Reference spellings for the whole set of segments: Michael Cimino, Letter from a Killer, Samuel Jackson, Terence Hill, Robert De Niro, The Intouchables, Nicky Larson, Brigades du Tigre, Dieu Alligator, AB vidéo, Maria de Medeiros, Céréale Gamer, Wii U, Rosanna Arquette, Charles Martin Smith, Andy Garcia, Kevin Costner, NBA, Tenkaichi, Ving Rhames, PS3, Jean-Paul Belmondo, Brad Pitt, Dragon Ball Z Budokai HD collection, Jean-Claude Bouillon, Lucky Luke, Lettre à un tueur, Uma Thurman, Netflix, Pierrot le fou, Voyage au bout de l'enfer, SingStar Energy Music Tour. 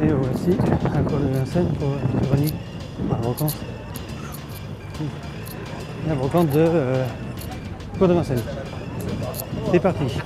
Et voici un cours de Vincennes pour la brocante de cours de Vincennes. C'est parti.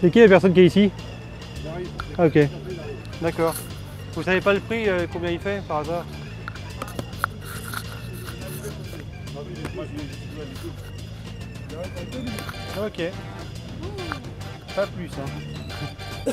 C'est qui la personne qui est ici? Ah, ok. D'accord. Vous savez pas le prix, combien il fait par hasard? Ok. Pas plus, hein.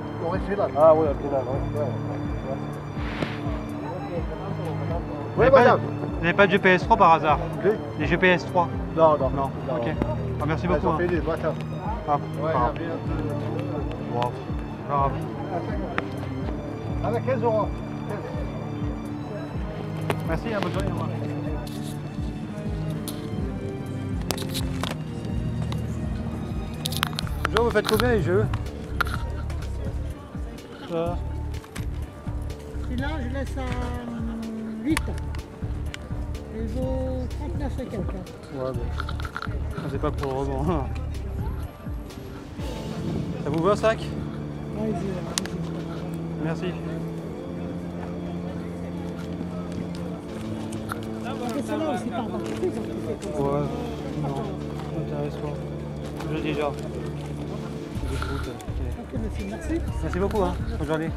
On refait là. Ah oui, ok, là. Ouais. Oui, madame. Vous n'avez pas de GPS 3 par hasard? Oui. Des GPS 3? Non. Ok. Ah, merci beaucoup. On fait des voitures. Ah, ouais. Wow. Bravo. Avec 15 euros. Merci, bonne journée. Bonjour, vous faites combien les jeux? Ça. Celui-là, je laisse à 8. Il vaut 39 et quelqu'un. Ouais, bon. C'est pas pour le rebond. Ça vous va, sac? Oui, merci. Celle-là aussi, pardon. Ouais, non, ça m'intéresse pas. Je l'ai déjà. Ok, monsieur, merci. Merci beaucoup, hein. Bonne journée.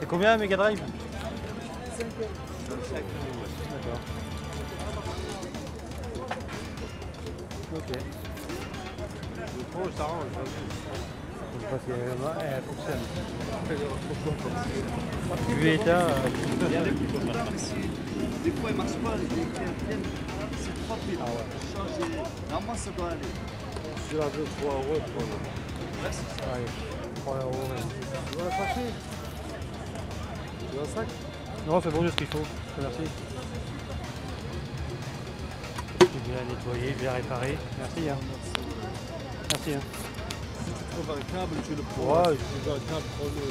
C'est combien Mega Drive? 5 euros. D'accord. Ok. Oh, ça range. Je crois qu'il y a... Elle fonctionne. Vueta... Des fois, elle marche pas, les éclairs, c'est trop pire. Changer. Normalement, ça doit aller. Je suis à 2-3 euros pour le... Ouais, c'est ça. Ouais, 3 euros. Tu dois la chercher. Tu veux un sac? Non, c'est bon, j'ai ce qu'il faut. Merci. C'est bien nettoyé, bien réparé. Merci. Hein. Merci. Hein. Tu trouves un câble, tu le prends. Ouais, je trouve un câble, prends-le.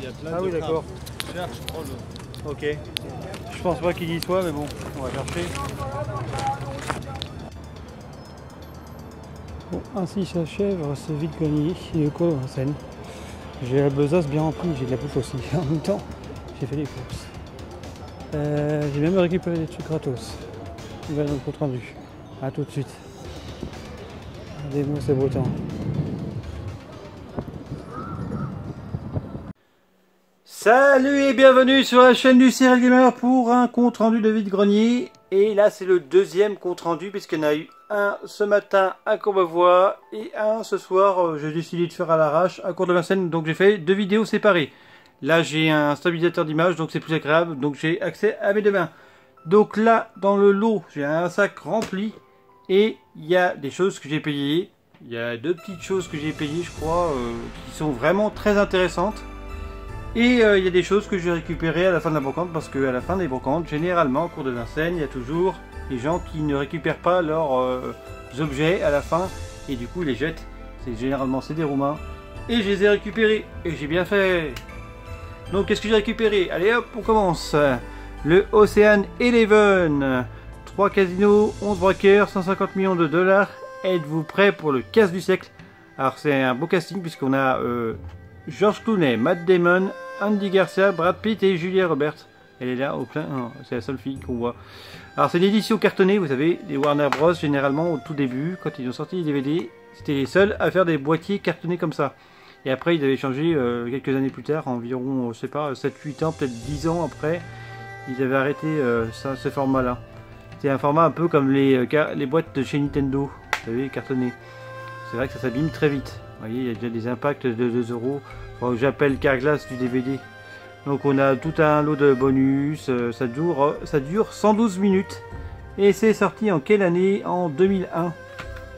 Il y a plein de câbles. Ah oui, d'accord. Cherche, prends-le. Ok. Je pense pas qu'il y soit, mais bon, on va chercher. Bon, ainsi s'achève ce vide-grenier et le col en scène. J'ai la besace bien remplie, j'ai de la bouffe aussi. En même temps, j'ai fait des courses. J'ai même récupéré des trucs gratos. On va dans le compte rendu. A tout de suite. Regardez-moi, c'est beau temps. Salut et bienvenue sur la chaîne du Céréale Gamer pour un compte rendu de vide-grenier. Et là, c'est le deuxième compte rendu, puisqu'il y en a eu un ce matin à Courbevoie et un ce soir. J'ai décidé de faire à l'arrache à Cour-de-Vincennes, donc j'ai fait deux vidéos séparées. Là, j'ai un stabilisateur d'image, donc c'est plus agréable, donc j'ai accès à mes deux mains. Donc là, dans le lot, j'ai un sac rempli et il y a des choses que j'ai payées. Il y a deux petites choses que j'ai payées, je crois, qui sont vraiment très intéressantes. Et il y a des choses que j'ai récupérées à la fin de la brocante, parce qu'à la fin des brocantes, généralement, en Cour-de-Vincennes, il y a toujours les gens qui ne récupèrent pas leurs objets à la fin et du coup ils les jettent. Généralement, c'est des Roumains. Et je les ai récupérés et j'ai bien fait. Donc, qu'est-ce que j'ai récupéré? Allez hop, on commence. Le Ocean Eleven. 3 casinos, 11 braqueurs, 150 millions de dollars. Êtes-vous prêts pour le casse du siècle? Alors, c'est un beau casting puisqu'on a George Clooney, Matt Damon, Andy Garcia, Brad Pitt et Julia Roberts. Elle est là au plein, c'est la seule fille qu'on voit. Alors c'est l'édition cartonnée, vous savez, les Warner Bros généralement au tout début, quand ils ont sorti les DVD, c'était les seuls à faire des boîtiers cartonnés comme ça. Et après ils avaient changé quelques années plus tard, environ, je sais pas, 7-8 ans, peut-être 10 ans après, ils avaient arrêté ce format-là. C'est un format un peu comme les boîtes de chez Nintendo, vous savez, cartonnées. C'est vrai que ça s'abîme très vite. Vous voyez, il y a déjà des impacts de 2 euros. Enfin, j'appelle Carglass du DVD. Donc on a tout un lot de bonus, ça dure 112 minutes. Et c'est sorti en quelle année? En 2001. Vous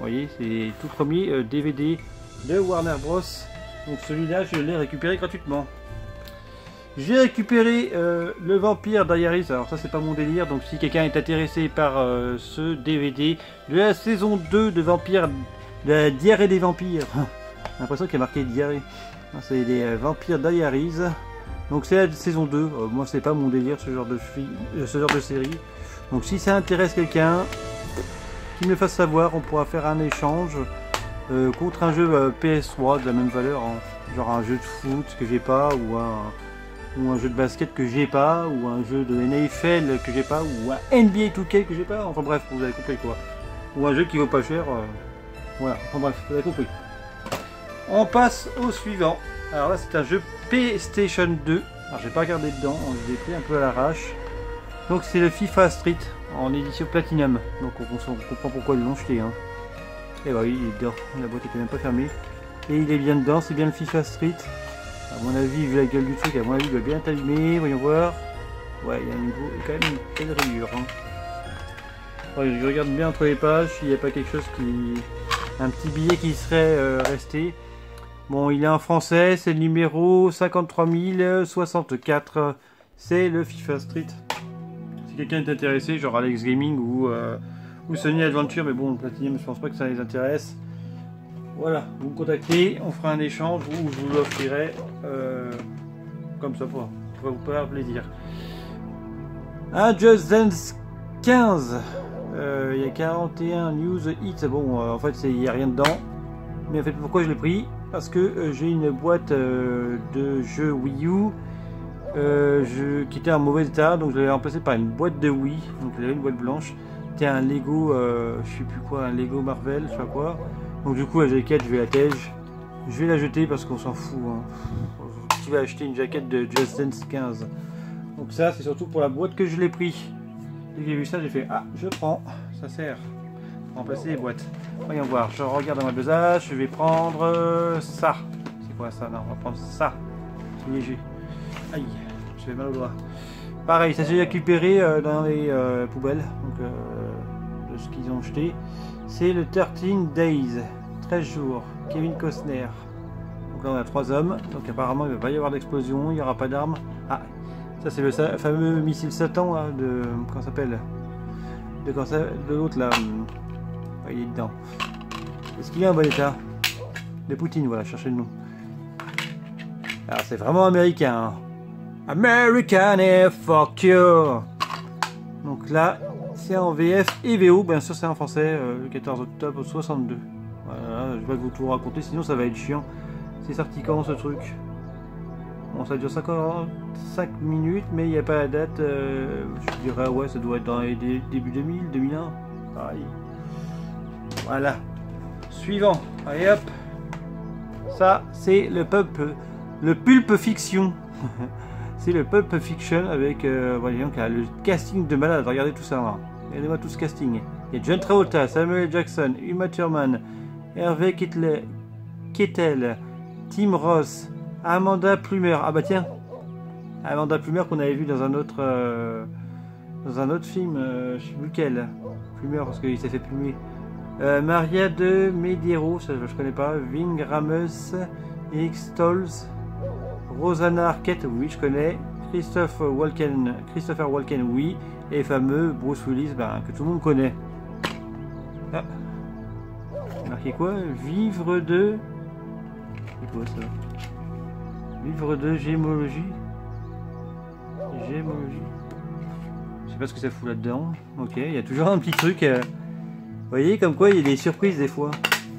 voyez, c'est les tout premiers DVD de Warner Bros. Donc celui-là, je l'ai récupéré gratuitement. J'ai récupéré le Vampire Diaries. Alors ça, c'est pas mon délire. Donc si quelqu'un est intéressé par ce DVD de la saison 2 de Vampire... De la diarrhée des vampires. J'ai l'impression qu'il y a marqué diarrhée. C'est des Vampire Diaries. Donc c'est la saison 2. Moi c'est pas mon délire ce genre de série. Donc si ça intéresse quelqu'un, qu'il me le fasse savoir, on pourra faire un échange contre un jeu PS3 de la même valeur, hein. Genre un jeu de foot que j'ai pas, ou un jeu de basket que j'ai pas, ou un jeu de NFL que j'ai pas, ou un NBA 2K que j'ai pas. Enfin bref, vous avez compris quoi. Ou un jeu qui vaut pas cher. Voilà, enfin bref, vous avez compris. On passe au suivant. Alors là, c'est un jeu PlayStation 2. Alors, j'ai pas regardé dedans, je l'ai pris un peu à l'arrache. Donc, c'est le FIFA Street en édition Platinum. Donc, on comprend pourquoi ils l'ont jeté, hein. Et bah oui, il est dehors, la boîte était même pas fermée. Et il est bien dedans, c'est bien le FIFA Street. À mon avis, vu la gueule du truc, à mon avis, il doit bien t'allumer. Voyons voir. Ouais, il y a quand même une belle rayure, hein. Ouais, je regarde bien entre les pages, il n'y a pas quelque chose qui. Un petit billet qui serait resté. Bon, il est en français, c'est le numéro 53064. C'est le FIFA Street. Si quelqu'un est intéressé, genre Alex Gaming ou Sony Adventure, mais bon, le Platinum, je pense pas que ça les intéresse. Voilà, vous me contactez, on fera un échange ou je vous l'offrirai comme ça pour vous faire plaisir. Un Just Dance 15. Il y a 41 news hits, bon en fait il n'y a rien dedans, mais en fait pourquoi je l'ai pris, parce que j'ai une boîte de jeux Wii U qui était en mauvais état, donc je l'avais remplacé par une boîte de Wii, donc j'avais une boîte blanche, c'était un Lego, je sais plus quoi, un Lego Marvel, je sais pas quoi, donc du coup la jaquette, je vais la tège, je vais la jeter parce qu'on s'en fout, hein. Tu vas acheter une jaquette de Just Dance 15, donc ça c'est surtout pour la boîte que je l'ai pris, dès que j'ai vu ça j'ai fait ah je prends, ça sert pour remplacer les boîtes. Voyons voir, je regarde dans ma besace, je vais prendre ça, c'est quoi ça, non on va prendre ça, c'est léger. Aïe, j'avais mal au doigt. Pareil, ça s'est récupéré dans les poubelles donc, de ce qu'ils ont jeté. C'est le 13 Days, 13 jours, Kevin Costner. Donc là on a 3 hommes, donc apparemment il ne va pas y avoir d'explosion, il n'y aura pas d'armes. Ah, ça c'est le fameux missile Satan là, de. Comment ça s'appelle? De l'autre là. Il est dedans. Est-ce qu'il est en bon état? De Poutine, voilà, cherchez le nom. Alors c'est vraiment américain. Hein. American Air Fuck You. Donc là, c'est en VF et VO, bien sûr c'est en français, le 14 octobre 62. Voilà, je vais vous tout raconter, sinon ça va être chiant. C'est sorti quand ce truc? Bon, ça dure 55 minutes, mais il n'y a pas la date, je dirais ouais, ça doit être dans les début 2000, 2001, pareil. Voilà. Suivant, allez hop. Ça, c'est le peuple. Le Pulp Fiction, c'est le Pulp Fiction avec voyons, le casting de malade, regardez tout ça, hein. Regardez-moi tout ce casting, il y a John Travolta, Samuel Jackson, Uma Thurman, Hervé Kettel, Tim Ross, Amanda Plummer, ah bah tiens, Amanda Plummer qu'on avait vu dans un autre film, je sais plus lequel, Plummer parce qu'il s'est fait plumer, Maria de Medeiros, ça je connais pas, Ving Rhames, X Tolls, Rosanna Arquette, oui je connais, Christopher Walken, oui, et le fameux Bruce Willis, ben, que tout le monde connaît. Ah. Marqué quoi? Vivre de... C'est quoi ça? Vivre de gémologie. Gémologie. Je sais pas ce que ça fout là-dedans. Ok, il y a toujours un petit truc. Vous voyez comme quoi il y a des surprises des fois.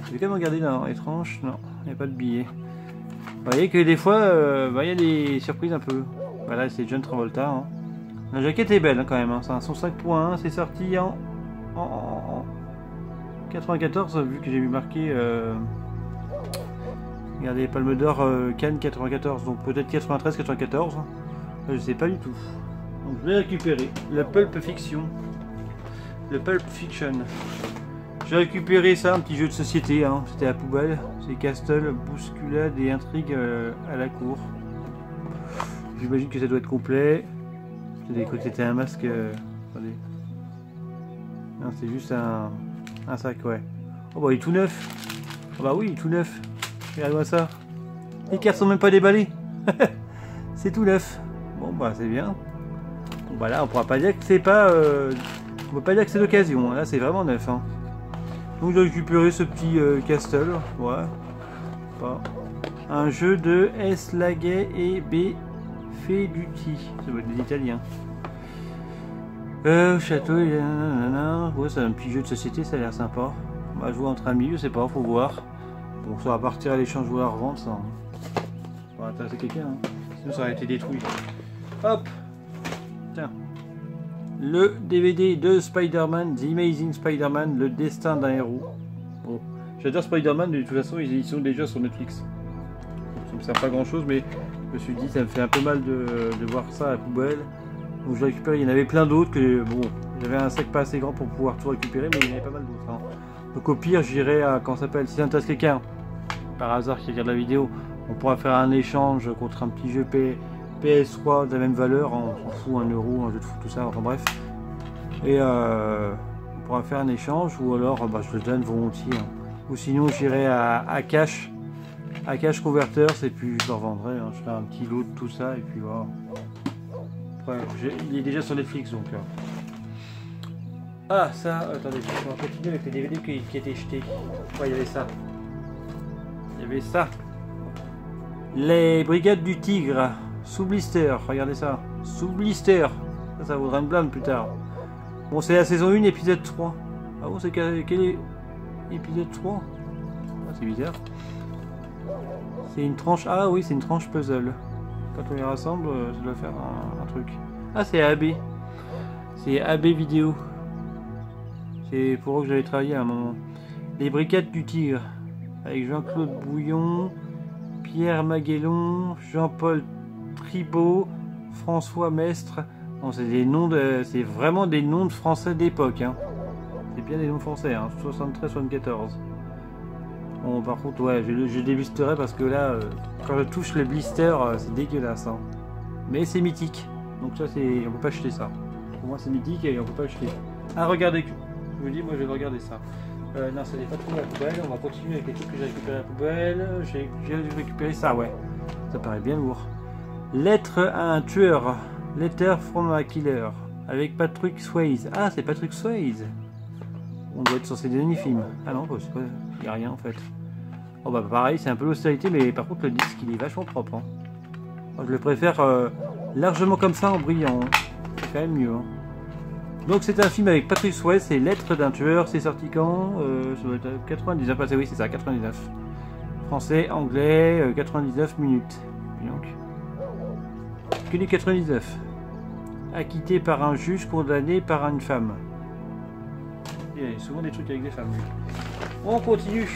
Je vais quand même regarder dans étrange, non, il n'y a pas de billet. Vous voyez que des fois, bah, il y a des surprises un peu. Voilà, c'est John Travolta. Hein. La jaquette est belle hein, quand même. Hein. C'est un 105.1. C'est sorti en 94, vu que j'ai vu marqué. Regardez, Palme d'Or Cannes 94. Donc peut-être 93, 94. Hein. Je ne sais pas du tout. Donc je vais récupérer la Pulp Fiction. Le Pulp Fiction. J'ai récupéré ça, un petit jeu de société, hein. C'était à poubelle, c'est Castle, bousculade et intrigue à la cour. J'imagine que ça doit être complet. J'ai cru que c'était un masque. Attendez. Non, c'est juste un sac, ouais. Oh bah il est tout neuf. Oh bah oui, il est tout neuf. Regarde-moi ça. Les cartes sont même pas déballées. C'est tout neuf. Bon bah c'est bien. Bon bah là on pourra pas dire que c'est pas. On peut pas dire que c'est d'occasion, là c'est vraiment neuf. Hein. Donc j'ai récupéré ce petit castle, ouais. Pas. Un jeu de S. Laguet et B. Feduti, ça doit être des Italiens. Château, nanana. Ouais, c'est un petit jeu de société, ça a l'air sympa. On va jouer entre amis, je sais pas, faut voir. Bon, ça va partir à l'échange ou à la revente, ça. On va intéresser quelqu'un, hein. Sinon ça aurait été détruit. Hop. Tiens. Le DVD de Spider-Man, The Amazing Spider-Man, le destin d'un héros. Bon, j'adore Spider-Man, mais de toute façon, ils sont déjà sur Netflix. Ça me sert pas grand chose, mais je me suis dit, ça me fait un peu mal de voir ça à la poubelle. Donc je récupère, il y en avait plein d'autres que, bon, j'avais un sac pas assez grand pour pouvoir tout récupérer, mais il y en avait pas mal d'autres. Hein. Donc au pire, j'irai à, quand ça s'appelle, si ça intéresse quelqu'un, par hasard, qui regarde la vidéo, on pourra faire un échange contre un petit jeu PS3 de la même valeur, on s'en fout, 1 euro, un jeu de foot, tout ça, enfin bref. Et on pourra faire un échange ou alors bah, je le donne volontiers. Hein. Ou sinon j'irai à cash converter et puis je le revendrai. Hein. Je ferai un petit lot de tout ça et puis voilà. Après, il est déjà sur Netflix donc. Ah ça, attendez, je vais continuer avec les DVD qui étaient jetés. Ouais, il y avait ça. Il y avait ça. Les Brigades du Tigre. Sous blister, regardez ça. Sous blister. Ça, ça vaudra une blinde plus tard. Bon, c'est la saison 1, épisode 3. Ah bon, c'est quel est épisode 3? Ah, c'est bizarre. C'est une tranche. Ah oui, c'est une tranche puzzle. Quand on les rassemble, ça doit faire un truc. Ah, c'est AB. C'est AB Vidéo. C'est pour eux que j'avais travaillé à un moment. Les Brigades du Tigre. Avec Jean-Claude Bouillon, Pierre Maguelon, Jean-Paul Tribault, François Mestre. Non, c'est des noms de. C'est vraiment des noms de français d'époque. Hein. C'est bien des noms français, hein. 73-74. Bon, par contre, ouais, je déblisterai parce que là, quand je touche le blister, c'est dégueulasse. Hein. Mais c'est mythique. Donc, ça, c'est. On peut pas acheter ça. Pour moi, c'est mythique et on peut pas acheter. Ah, regardez. Je vous dis, moi, je vais regarder ça. Non, ça n'est pas trop la poubelle. On va continuer avec les trucs que j'ai récupéré à la poubelle. J'ai récupéré ça, ouais. Ça paraît bien lourd. Lettre à un tueur. Letter from a killer. Avec Patrick Swayze. Ah, c'est Patrick Swayze. On doit être sur ces derniers films. Ah non, c'est pas. Il n'y a rien en fait. Oh bah pareil, c'est un peu l'austérité, mais par contre le disque il est vachement propre. Hein. Moi, je le préfère largement comme ça en brillant. Hein. C'est quand même mieux. Hein. Donc c'est un film avec Patrick Swayze, c'est Lettre d'un tueur, c'est sorti quand ça doit être 99, ah, oui c'est ça, 99. Français, anglais, 99 minutes. Et donc. Que du 99. Acquitté par un juge, condamné par une femme. Il y a souvent des trucs avec des femmes. On continue.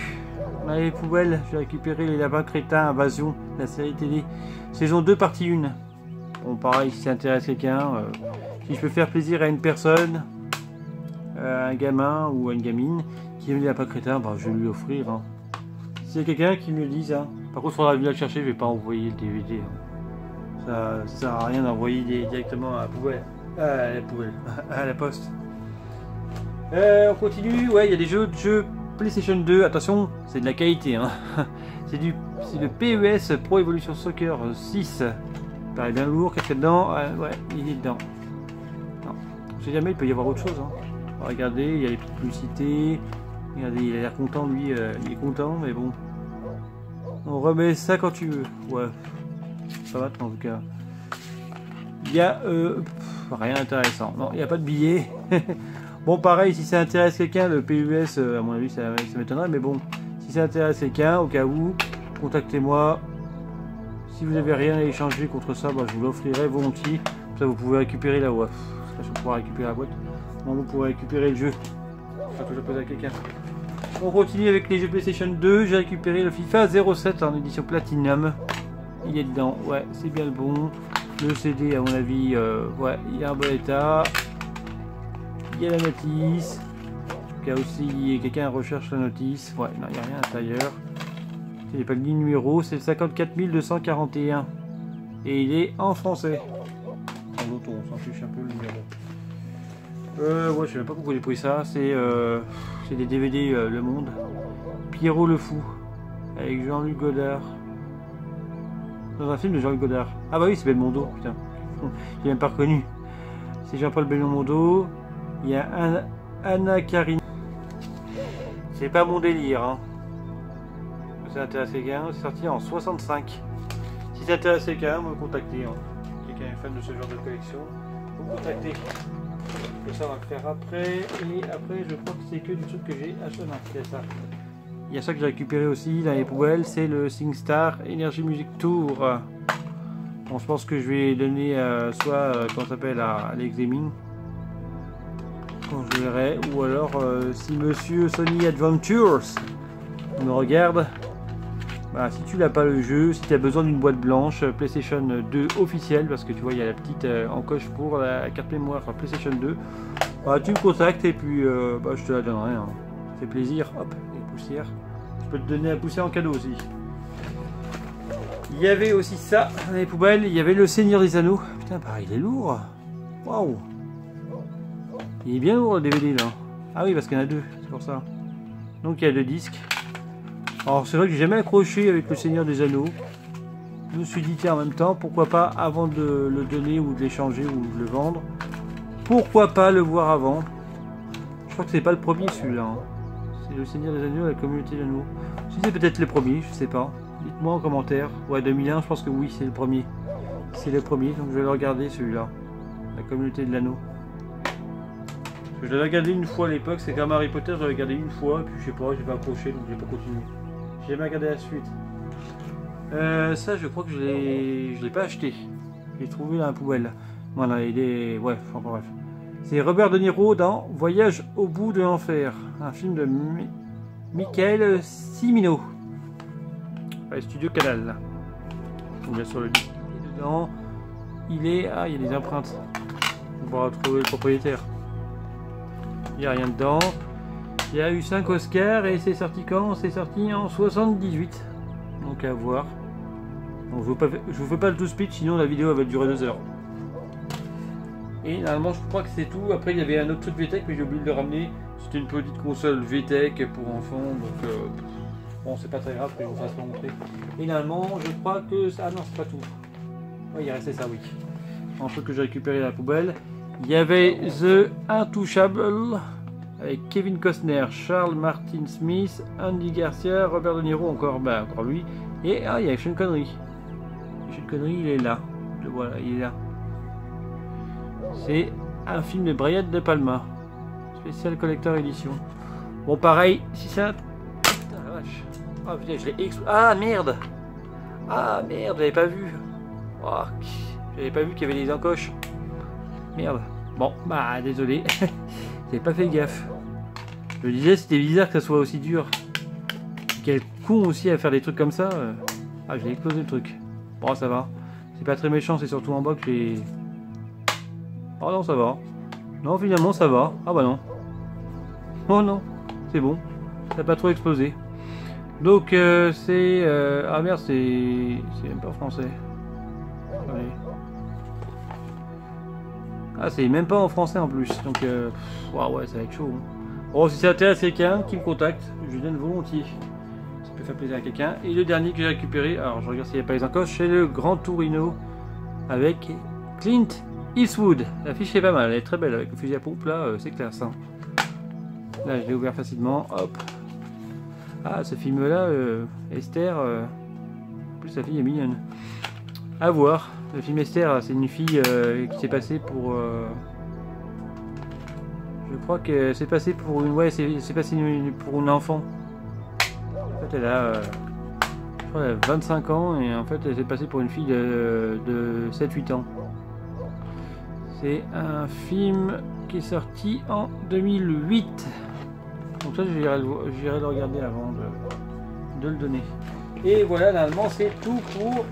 On a les poubelles. J'ai récupéré les Lapins Crétins, Invasion, la série télé. Saison 2, partie 1. Bon, pareil, si ça intéresse quelqu'un, si je peux faire plaisir à une personne, à un gamin ou à une gamine qui aime les Lapins Crétins, ben, je vais lui offrir. Hein. S'il y a quelqu'un qui me le dise, hein. Par contre, il faudra venir le chercher, je vais pas envoyer le DVD. Hein. Ça ne sert à rien d'envoyer directement à la poubelle. À la poste. On continue, ouais, il y a des jeux PlayStation 2, attention, c'est de la qualité, hein. C'est le PES Pro Evolution Soccer 6, il paraît bien lourd, qu'est-ce qu'il y a dedans, ouais, il est dedans. Non, on sait jamais, il peut y avoir autre chose, hein. Alors, regardez, il y a les petites publicités, regardez, il a l'air content, lui, il est content, mais bon. On remet ça quand tu veux, ouais, ça va, en tout cas. Il y a, rien d'intéressant, non, il n'y a pas de billets. Bon, pareil, si ça intéresse quelqu'un, le PUS, à mon avis, ça m'étonnerait, mais bon, si ça intéresse quelqu'un, au cas où, contactez-moi. Si vous n'avez rien à échanger contre ça, bah, je vous l'offrirai volontiers. Comme ça, vous pouvez récupérer la boîte. Je pourrais récupérer la boîte. Non, vous pourrez récupérer le jeu. Faut que je pose à quelqu'un. On continue avec les jeux PlayStation 2. J'ai récupéré le FIFA 07 en édition Platinum. Il est dedans. Ouais, c'est bien le bon. Le CD, à mon avis, ouais, il est en bon état. Il y a la notice. Il y a aussi quelqu'un recherche la notice. Ouais, non, il n'y a rien à l'intérieur. Il n'est pas le numéro, c'est le 54241. Et il est en français. En l'auto, on s'en fiche un peu le numéro. Ouais, je sais même pas pourquoi j'ai pris ça. C'est des DVD Le Monde. Pierrot le Fou. Avec Jean-Luc Godard. Dans un film de Jean-Luc Godard. Ah bah oui, c'est Belmondo, putain. J'ai même pas reconnu. C'est Jean-Paul Belmondo. Il y a Anna Karine. C'est pas mon délire. Hein. Ça intéresse quelqu'un. C'est sorti en 65. Si ça intéresse quelqu'un, me contactez. Hein. Quelqu'un est fan de ce genre de collection, vous me contactez. Et ça, on va le faire après. Et après, je crois que c'est que du truc que j'ai acheté. Il y a ça que j'ai récupéré aussi dans les poubelles. C'est le SingStar Energy Music Tour. Bon, je pense que je vais donner qu'on s'appelle à l'examine. Quand je verrai, ou alors si monsieur Sony Adventures me regarde, bah, si tu n'as pas le jeu, si tu as besoin d'une boîte blanche PlayStation 2 officielle, parce que tu vois il y a la petite encoche pour la carte mémoire PlayStation 2, bah, tu me contactes et puis bah, je te la donnerai, hein. Ça fait plaisir, hop, les poussières, je peux te donner la poussière en cadeau aussi. Il y avait aussi ça dans les poubelles, il y avait le Seigneur des Anneaux, putain bah, il est lourd, waouh. Il est bien lourd le DVD là. Ah oui, parce qu'il y en a deux, c'est pour ça. Donc il y a deux disques. Alors c'est vrai que j'ai jamais accroché avec le Seigneur des Anneaux. Je me suis dit tiens en même temps, pourquoi pas avant de le donner ou de l'échanger ou de le vendre. Pourquoi pas le voir avant. Je crois que c'est pas le premier celui-là. Hein. C'est le Seigneur des Anneaux, la communauté de l'anneau. Si c'est peut-être le premier, je sais pas. Dites-moi en commentaire. Ouais 2001, je pense que oui c'est le premier. C'est le premier, donc je vais le regarder celui-là. La communauté de l'anneau. Je l'avais regardé une fois à l'époque, c'est comme Harry Potter, je l'avais regardé une fois, puis je sais pas, j'ai pas accroché, donc j'ai pas continué. J'ai jamais regardé la suite. Ça, je crois que je l'ai pas acheté. Je l'ai trouvé à la poubelle. Voilà, il est... Ouais, enfin bref. C'est Robert De Niro dans Voyage au bout de l'enfer. Un film de Michael Cimino. Ouais, Studio Canal. Bien sûr, le disque est dedans. Il est... Ah, il y a des empreintes. On pourra retrouver le propriétaire. Il n'y a rien dedans. Il y a eu 5 Oscars et c'est sorti quand? C'est sorti en 78. Donc à voir. Donc, je vous fais pas le tout speech, sinon la vidéo elle va durer 2 heures. Et normalement je crois que c'est tout. Après il y avait un autre truc VTech mais j'ai oublié de le ramener. C'était une petite console VTech pour enfants. Donc bon c'est pas très grave que je vous fasse pas montrer. Et normalement je crois que ça... Ah non c'est pas tout. Oui il restait ça oui. Un truc que j'ai récupéré à la poubelle. Il y avait The Intouchable avec Kevin Costner, Charles Martin Smith, Andy Garcia, Robert De Niro encore, bah encore lui. Et ah il y a Sean Connery. Sean Connery il est là. Le voilà il est là. C'est un film de Brigades de Palma, spécial collector édition. Bon pareil, si c'est un... Putain la vache. Ah putain je l'ai... Ah merde. Ah merde, j'avais pas vu. Oh, j'avais pas vu qu'il y avait des encoches. Merde. Bon, bah désolé. J'avais pas fait gaffe. Je me disais c'était bizarre que ça soit aussi dur. Quel con aussi à faire des trucs comme ça. Ah je l'ai explosé le truc. Bon ça va. C'est pas très méchant, c'est surtout en bas que j'ai... Oh non ça va. Non finalement ça va. Ah bah non. Oh non. C'est bon. Ça n'a pas trop explosé. Donc c'est... Ah merde c'est... C'est même pas français. Allez. Ah c'est même pas en français en plus. Donc ouais ça va être chaud. Bon si ça intéresse quelqu'un qui me contacte, je donne volontiers. Ça peut faire plaisir à quelqu'un. Et le dernier que j'ai récupéré, alors je regarde s'il n'y a pas les encoches, c'est le Grand Torino avec Clint Eastwood. L'affiche est pas mal, elle est très belle avec le fusil à pompe là, c'est classe. Hein. Là je l'ai ouvert facilement, hop. Ah ce film là, Esther, en plus sa fille est mignonne. À voir, le film Esther c'est une fille qui s'est passée pour... Je crois que c'est passé pour une... Ouais c'est passé pour une enfant. En fait elle a... je crois elle a 25 ans et en fait elle s'est passée pour une fille de 7-8 ans. C'est un film qui est sorti en 2008. Donc ça, j'irai le regarder avant de le donner. Et voilà, normalement, c'est tout pour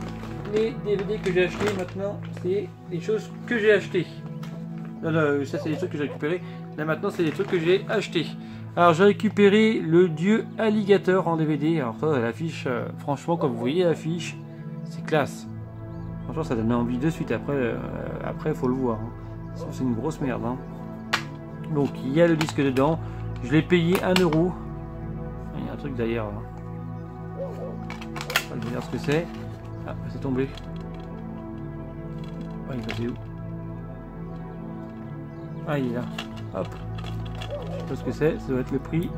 les DVD que j'ai achetés. Maintenant, c'est les choses que j'ai achetées. Là, ça, c'est les trucs que j'ai récupérés. Là, maintenant, c'est les trucs que j'ai achetés. Alors, j'ai récupéré le Dieu Alligator en DVD. Alors ça, l'affiche, franchement, comme vous voyez l'affiche, c'est classe. Franchement, ça donne envie de suite. Après, après, faut le voir. Hein. C'est une grosse merde. Hein. Donc, il y a le disque dedans. Je l'ai payé 1 €. Il y a un truc derrière. Hein. Je vais pas dire ce que c'est. Ah, c'est tombé. Ah, il est passé où? Ah, il est là. Hop. Je sais pas ce que c'est. Ça doit être le prix.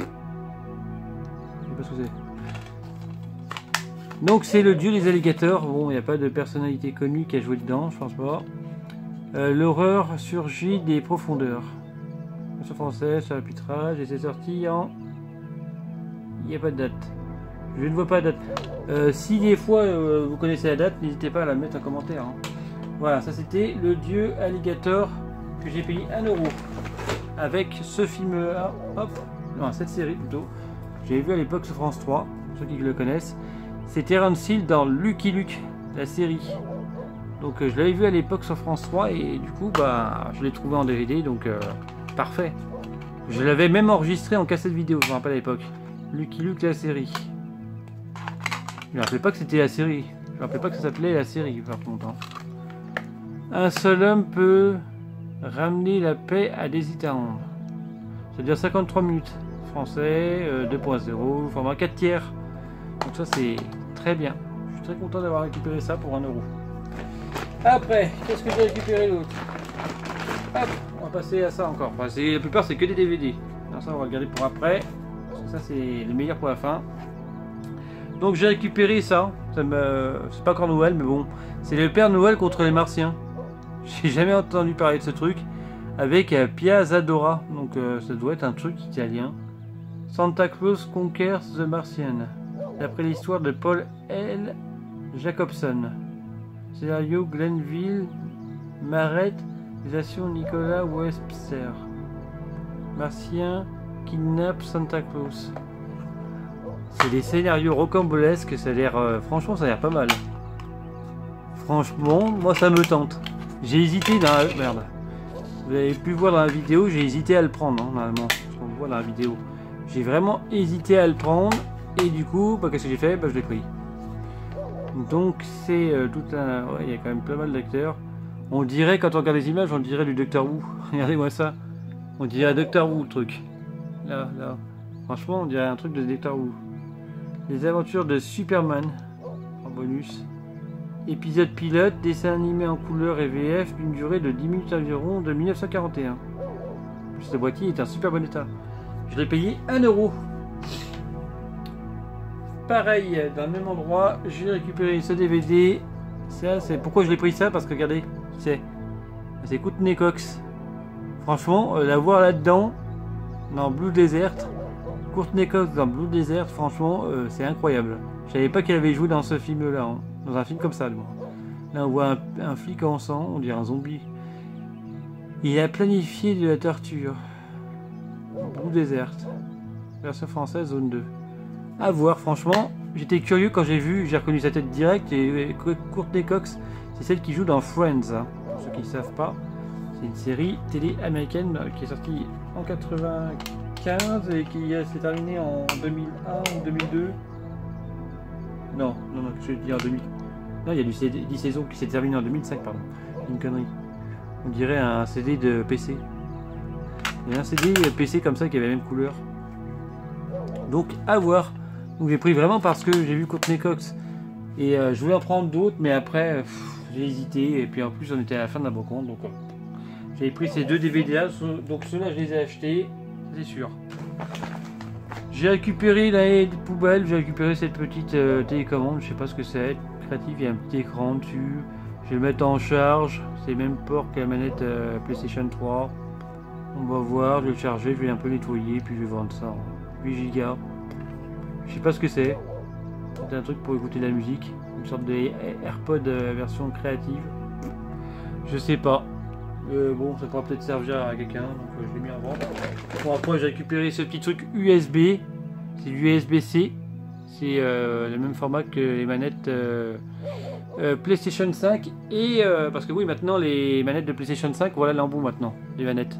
Je sais pas ce que c'est. Donc c'est le dieu des alligators. Bon, il n'y a pas de personnalité connue qui a joué dedans, je pense pas. L'horreur surgit des profondeurs. Version française, sur l'arbitrage, et c'est sorti en... Il n'y a pas de date. Je ne vois pas de date. Si des fois vous connaissez la date, n'hésitez pas à la mettre en commentaire. Hein. Voilà, ça c'était le dieu alligator que j'ai payé 1 €. Avec ce film là, hop, non, cette série plutôt. J'ai vu à l'époque sur France 3, ceux qui le connaissent. C'est Terence Hill dans Lucky Luke, la série. Donc je l'avais vu à l'époque sur France 3 et du coup bah je l'ai trouvé en DVD donc parfait. Je l'avais même enregistré en cassette vidéo, je me rappelle à l'époque. Lucky Luke, la série. Je me rappelais pas que c'était la série. Je me rappelais pas que ça s'appelait la série par contre. Hein. Un seul homme peut ramener la paix à des États-membres. C'est-à-dire 53 minutes. Français, 2.0, format 4/3. Donc ça c'est très bien. Je suis très content d'avoir récupéré ça pour 1 €. Après, qu'est-ce que j'ai récupéré l'autre? Hop, on va passer à ça encore. Enfin, la plupart c'est que des DVD. Alors ça on va regarder pour après. Parce que ça c'est le meilleur pour la fin. Donc j'ai récupéré ça. C'est pas encore Noël mais bon. C'est le Père Noël contre les Martiens. J'ai jamais entendu parler de ce truc. Avec Piazza Dora. Donc ça doit être un truc italien. Santa Claus Conquers the Martian. d'après l'histoire de Paul L. Jacobson. Scénario Glenville Maret, réalisation Nicolas Webster. Martien kidnappe Santa Claus. C'est des scénarios rocambolesques, ça a l'air... franchement, ça a l'air pas mal. Franchement, moi ça me tente. J'ai hésité dans la... Merde. Vous avez pu voir dans la vidéo, j'ai hésité à le prendre, hein, normalement. On le voit dans la vidéo. J'ai vraiment hésité à le prendre, et du coup, bah, qu'est-ce que j'ai fait? Bah, je l'ai pris. Donc c'est tout un... Ouais, il y a quand même pas mal d'acteurs. On dirait, quand on regarde les images, on dirait du Doctor Who. Regardez-moi ça. On dirait Doctor Who, le truc. Là, là. Franchement, on dirait un truc de Doctor Who. Les aventures de Superman, en bonus. Épisode pilote, dessin animé en couleur et VF, d'une durée de 10 minutes environ, de 1941. Ce boîtier est en super bon état. Je l'ai payé 1 €. Pareil, dans le même endroit, j'ai récupéré ce DVD. Ça, c'est pourquoi je l'ai pris ça, parce que regardez, c'est Courtney Cox. Franchement, la voir là-dedans, dans Blue Desert, Courtney Cox dans Blue Desert, franchement, c'est incroyable. Je savais pas qu'elle avait joué dans ce film-là, hein. Dans un film comme ça. Bon. Là, on voit un flic en sang, on dirait un zombie. Il a planifié de la torture. Blue Desert, version française, zone 2. À voir, franchement, j'étais curieux quand j'ai vu, j'ai reconnu sa tête directe, et Courtney Cox, c'est celle qui joue dans Friends, hein, pour ceux qui ne savent pas. C'est une série télé américaine qui est sortie en 1995 et qui s'est terminée en 2001 ou 2002. Non, non, non, je dis en 2000. Non, il y a du 10 saisons qui s'est terminée en 2005, pardon. Une connerie. On dirait un CD de PC. Il y a un CD PC comme ça qui avait la même couleur. Donc, à voir. Donc j'ai pris vraiment parce que j'ai vu Courtney Cox et je voulais en prendre d'autres, mais après j'ai hésité et puis en plus on était à la fin de la brocante, donc j'ai pris ces deux DVD là, donc ceux-là je les ai achetés, c'est sûr. J'ai récupéré la poubelle, j'ai récupéré cette petite télécommande, je sais pas ce que c'est, créatif, il y a un petit écran dessus, je vais le mettre en charge, c'est le même port que la manette PlayStation 3, on va voir, je vais le charger, je vais un peu nettoyer, puis je vais vendre ça en 8 Go. Je sais pas ce que c'est. C'est un truc pour écouter de la musique. Une sorte de AirPod version créative. Je sais pas. Bon, ça pourra peut-être servir à quelqu'un. Donc je l'ai mis en vente. Bon, après, j'ai récupéré ce petit truc USB. C'est du USB-C. C'est le même format que les manettes PlayStation 5. Et parce que oui, maintenant, les manettes de PlayStation 5, voilà l'embout maintenant. Les manettes.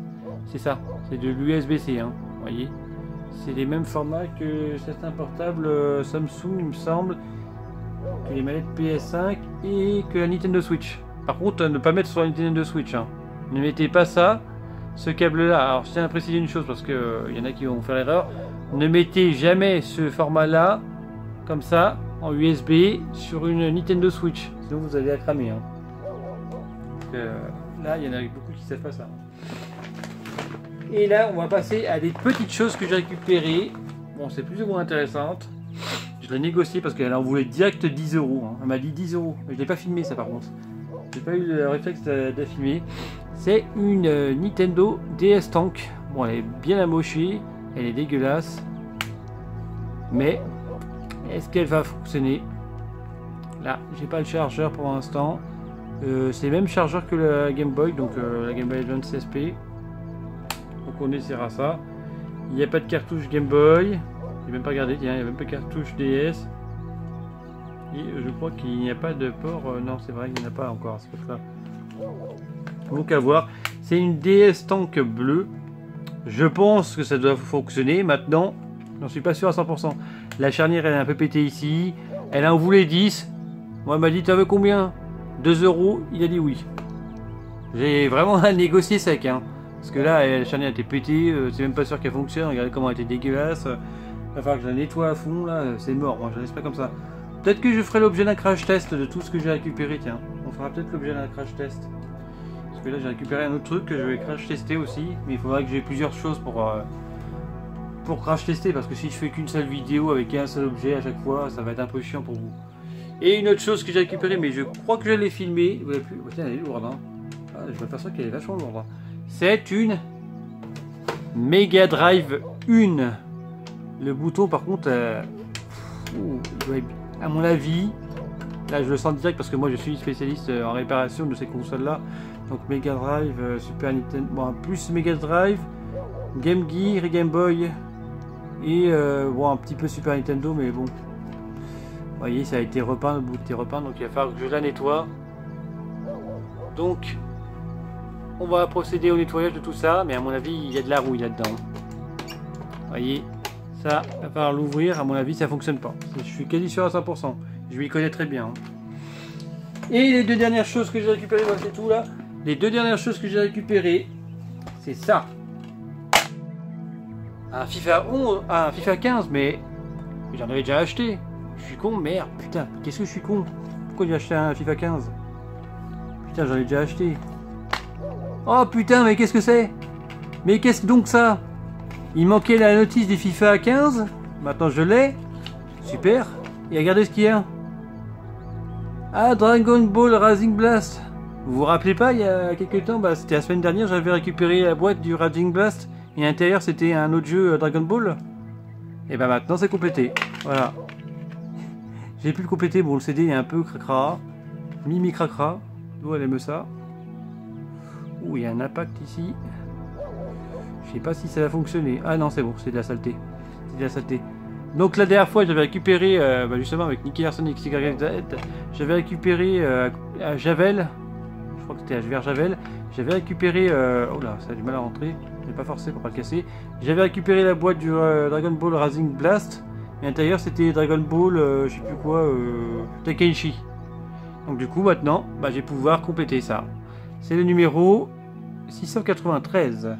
C'est ça. C'est de l'USB-C. Hein, vous voyez? C'est les mêmes formats que certains portables Samsung, il me semble, que les manettes PS5 et que la Nintendo Switch. Par contre, ne pas mettre sur la Nintendo Switch. Hein. Ne mettez pas ça, ce câble-là. Alors, je tiens à préciser une chose parce qu'il y en a qui vont faire l'erreur. Ne mettez jamais ce format-là, comme ça, en USB, sur une Nintendo Switch. Sinon, vous allez la cramer. Hein. Donc, là, il y en a beaucoup qui ne savent pas ça. Et là, on va passer à des petites choses que j'ai récupérées. Bon, c'est plus ou moins intéressante. Je l'ai négocié parce qu'elle en voulait direct 10 €. Hein. Elle m'a dit 10 €. Mais je ne l'ai pas filmé, ça par contre. J'ai pas eu le réflexe de la filmer. C'est une Nintendo DS Tank. Bon, elle est bien amochée. Elle est dégueulasse. Mais, est-ce qu'elle va fonctionner? Là, j'ai pas le chargeur pour l'instant. C'est le même chargeur que la Game Boy, donc la Game Boy Advance SP. On essaiera ça. Il n'y a pas de cartouche Game Boy. J'ai même pas regardé. Tiens, il n'y a même pas de cartouche DS. Et je crois qu'il n'y a pas de port. Non, c'est vrai qu'il n'y en a pas encore. C'est pas ça. Donc à voir. C'est une DS Tank bleue. Je pense que ça doit fonctionner. Maintenant, j'en suis pas sûr à 100 %. La charnière, elle est un peu pétée ici. Elle en voulait 10. Moi, elle m'a dit, t'en veux combien? 2 €. Il a dit oui. J'ai vraiment à négocier sec. Hein. Parce que là, la charnière était pétée, c'est même pas sûr qu'elle fonctionne, regardez comment elle était dégueulasse. Il va falloir que je la nettoie à fond, là, c'est mort, moi je la laisse pas comme ça. Peut-être que je ferai l'objet d'un crash test de tout ce que j'ai récupéré, tiens. On fera peut-être l'objet d'un crash test. Parce que là, j'ai récupéré un autre truc que je vais crash tester aussi, mais il faudra que j'ai plusieurs choses pour crash tester, parce que si je fais qu'une seule vidéo avec un seul objet à chaque fois, ça va être un peu chiant pour vous. Et une autre chose que j'ai récupérée, mais je crois que je l'ai filmée. Vous avez pu... Oh, tiens, elle est lourde, hein. Ah, je m'aperçois qu'elle est vachement lourde, hein. C'est une Mega Drive 1. Le bouton, par contre, À mon avis, là je le sens direct parce que moi je suis spécialiste en réparation de ces consoles là. Donc Mega Drive, Super Nintendo, bon, plus Mega Drive, Game Gear et Game Boy. Et bon, un petit peu Super Nintendo, mais bon. Vous voyez, ça a été repeint, le bout était repeint, donc il va falloir que je la nettoie. Donc, on va procéder au nettoyage de tout ça, mais à mon avis, il y a de la rouille là-dedans. Vous voyez, ça, à part l'ouvrir, à mon avis, ça fonctionne pas. Je suis quasi sûr à 100%. Je m'y connais très bien. Hein. Et les deux dernières choses que j'ai récupérées, voilà, c'est tout là. Les deux dernières choses que j'ai récupérées, c'est ça. Un FIFA 11, un FIFA 15, mais j'en avais déjà acheté. Je suis con, merde, putain, qu'est-ce que je suis con. Pourquoi j'ai acheté un FIFA 15? Putain, j'en ai déjà acheté. Oh putain, mais qu'est-ce que c'est? Mais qu'est-ce donc ça? Il manquait la notice des FIFA 15. Maintenant je l'ai. Super. Et regardez ce qu'il y a. Ah, Dragon Ball Racing Blast. Vous vous rappelez pas, il y a quelques temps, bah, c'était la semaine dernière, j'avais récupéré la boîte du Racing Blast. Et à l'intérieur, c'était un autre jeu Dragon Ball. Et bah maintenant, c'est complété. Voilà. J'ai pu le compléter, bon le CD est un peu cracra, mimi cracra, d'où elle aime ça. Ouh, il y a un impact ici. Je sais pas si ça va fonctionner. Ah non, c'est bon, c'est de la saleté. C'est de la saleté. Donc la dernière fois, j'avais récupéré, bah, justement avec Nicky Larson et XYZ, j'avais récupéré à Javel, je crois que c'était vers Javel, j'avais récupéré, oh là, ça a du mal à rentrer, j'ai pas forcé pour pas le casser, j'avais récupéré la boîte du Dragon Ball Racing Blast. Et à l'intérieur c'était Dragon Ball, je sais plus quoi, Tenkaichi. Donc du coup maintenant, bah, je vais pouvoir compléter ça. C'est le numéro 693.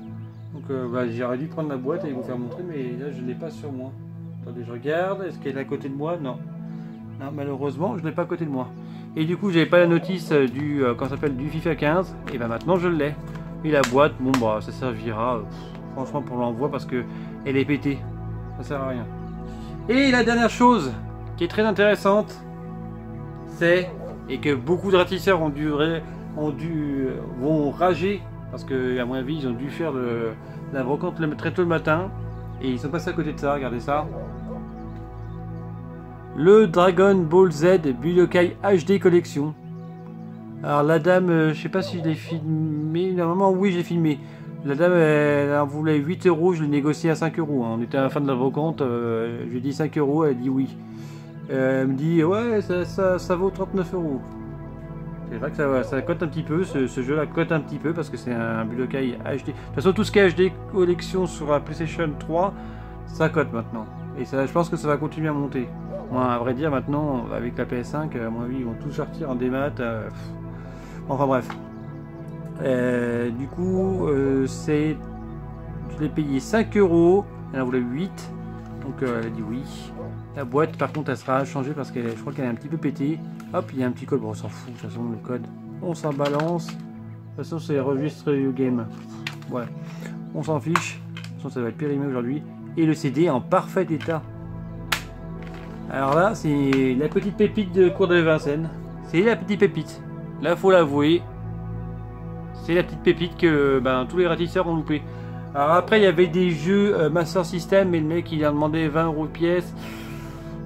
Donc bah, j'aurais dû prendre la boîte et vous faire montrer, mais là je ne l'ai pas sur moi. Attendez, je regarde, est-ce qu'elle est à côté de moi? Non. Non, malheureusement je ne l'ai pas à côté de moi. Et du coup j'avais pas la notice du, quand ça s'appelle, du FIFA 15, et bah maintenant je l'ai. Et la boîte, bon bah ça servira franchement pour l'envoi parce que elle est pétée. Ça sert à rien. Et la dernière chose qui est très intéressante, c'est, et que beaucoup de ratisseurs vont rager, parce que à mon avis ils ont dû faire la brocante très tôt le matin, et ils sont passés à côté de ça, regardez ça. Le Dragon Ball Z Budokai HD Collection. Alors la dame, je sais pas si je l'ai filmé, normalement oui j'ai filmé. La dame, elle voulait 8 €, je l'ai négocié à 5 €. On était à la fin de la brocante, je lui ai dit 5 €, elle dit oui. Elle me dit, ouais, ça vaut 39 €. C'est vrai que ça cote un petit peu, ce jeu-là cote un petit peu, parce que c'est un Budokai HD. De toute façon, tout ce qui est HD collection sur la PlayStation 3, ça cote maintenant. Et ça, je pense que ça va continuer à monter. Moi, à vrai dire, maintenant, avec la PS5, à mon avis, ils vont tous sortir en démat. Enfin bref. Du coup, je l'ai payé 5 €, elle en voulait 8, donc elle a dit oui. La boîte, par contre, elle sera changée parce que je crois qu'elle est un petit peu pétée. Hop, il y a un petit code, bon, on s'en fout, de toute façon, le code, on s'en balance. De toute façon, c'est registre game. Ouais, on s'en fiche. De toute façon, ça va être périmé aujourd'hui. Et le CD est en parfait état. Alors là, c'est la petite pépite de Cour de Vincennes. C'est la petite pépite. Là, faut l'avouer. C'est la petite pépite que ben, tous les ratisseurs ont loupé. Alors après il y avait des jeux Master System, mais le mec il a demandé 20 € pièce.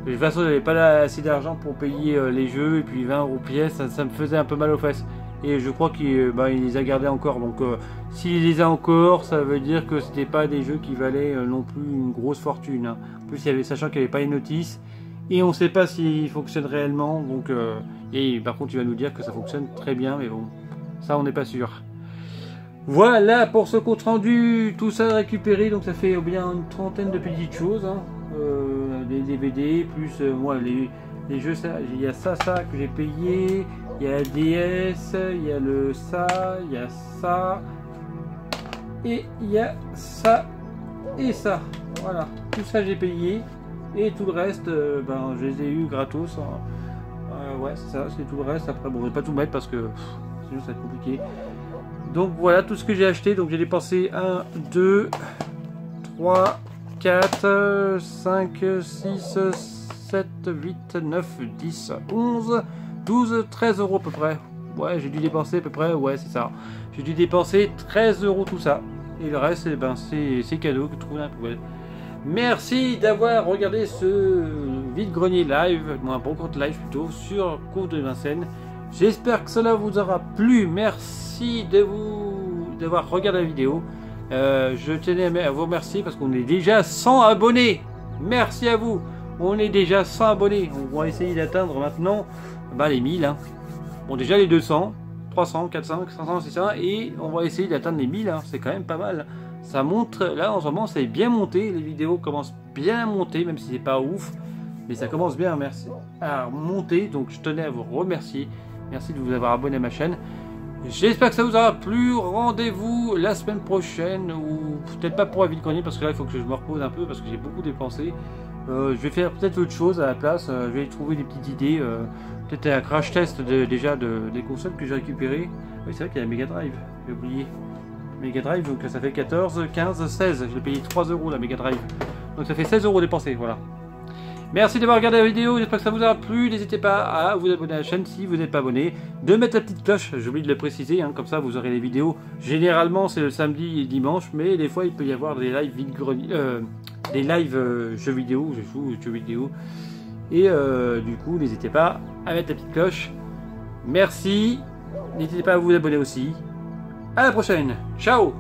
De toute façon j'avais pas assez d'argent pour payer les jeux, et puis 20 € pièce, ça me faisait un peu mal aux fesses. Et je crois qu'il les a gardés encore, donc s'il les a encore, ça veut dire que c'était pas des jeux qui valaient non plus une grosse fortune. Hein. En plus il y avait, sachant qu'il n'y avait pas les notices, et on sait pas s'il fonctionne réellement, donc et par contre il va nous dire que ça fonctionne très bien, mais bon, ça on n'est pas sûr. Voilà pour ce compte rendu, tout ça récupéré, donc ça fait bien une trentaine de petites choses, hein. Des DVD, plus moi les jeux, il y a ça que j'ai payé, il y a la DS, il y a le ça, il y a ça, et il y a ça, et ça, voilà, tout ça j'ai payé, et tout le reste, ben, je les ai eu gratos, hein. Ouais c'est ça, c'est tout le reste, après bon je vais pas tout mettre parce que sinon ça va être compliqué. Donc voilà tout ce que j'ai acheté, donc j'ai dépensé 1, 2, 3, 4, 5, 6, 7, 8, 9, 10, 11, 12, 13 € à peu près. Ouais j'ai dû dépenser à peu près, ouais c'est ça. J'ai dû dépenser 13 € tout ça. Et le reste eh ben, c'est cadeau que je trouve dans la poubelle. Merci d'avoir regardé ce vide-grenier live, ou un bon compte live plutôt, sur Cours de Vincennes. J'espère que cela vous aura plu. Merci d'avoir regardé la vidéo. Je tenais à vous remercier parce qu'on est déjà 100 abonnés. Merci à vous. On est déjà 100 abonnés. On va essayer d'atteindre maintenant les 1000. Hein. Bon, déjà les 200, 300, 400, 500, 600. Et on va essayer d'atteindre les 1000. Hein. C'est quand même pas mal. Ça montre, là en ce moment, c'est bien monté. Les vidéos commencent bien à monter, même si c'est pas ouf. Mais ça commence bien à monter. Donc je tenais à vous remercier. Merci de vous avoir abonné à ma chaîne. J'espère que ça vous aura plu. Rendez-vous la semaine prochaine, ou peut-être pas pour la vide-grenier, parce que là il faut que je me repose un peu parce que j'ai beaucoup dépensé. Je vais faire peut-être autre chose à la place. Je vais trouver des petites idées. Peut-être un crash test des consoles que j'ai récupérées. Oui, c'est vrai qu'il y a la Mega Drive. J'ai oublié. Mega Drive, donc ça fait 14, 15, 16. Je l'ai payé 3 € la Mega Drive. Donc ça fait 16 € dépensés. Voilà. Merci d'avoir regardé la vidéo, j'espère que ça vous aura plu, n'hésitez pas à vous abonner à la chaîne si vous n'êtes pas abonné, de mettre la petite cloche, j'ai oublié de le préciser, hein, comme ça vous aurez les vidéos, généralement c'est le samedi et dimanche, mais des fois il peut y avoir des lives jeux vidéo, je joue aux jeux vidéo, et du coup n'hésitez pas à mettre la petite cloche, merci, n'hésitez pas à vous abonner aussi, à la prochaine, ciao.